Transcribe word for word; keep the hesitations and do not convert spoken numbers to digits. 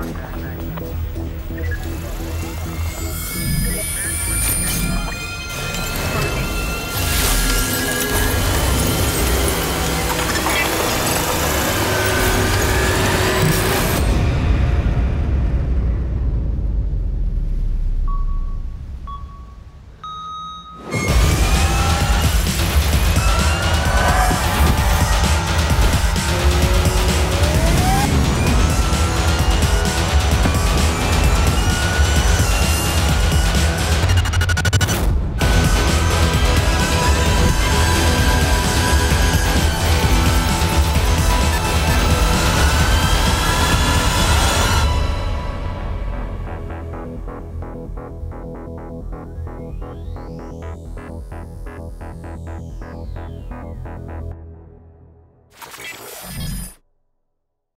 Doctor